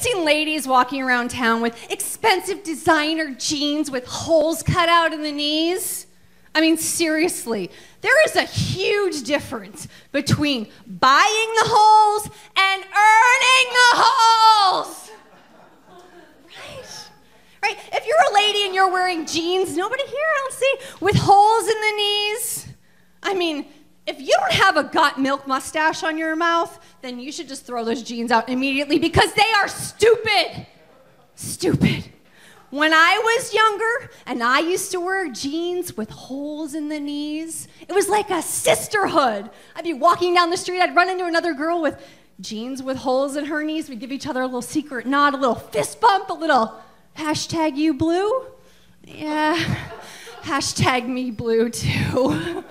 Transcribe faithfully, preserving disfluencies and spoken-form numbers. seen ladies walking around town with expensive designer jeans with holes cut out in the knees? I mean, seriously, there is a huge difference between buying the holes and earning the holes. Right? Right? If you're a lady and you're wearing jeans, nobody here, I don't see, with holes in the knees, I mean, if you don't have a got milk mustache on your mouth, then you should just throw those jeans out immediately because they are stupid. Stupid. When I was younger and I used to wear jeans with holes in the knees, it was like a sisterhood. I'd be walking down the street, I'd run into another girl with jeans with holes in her knees. We'd give each other a little secret nod, a little fist bump, a little hashtag you blue. Yeah, hashtag me blue too.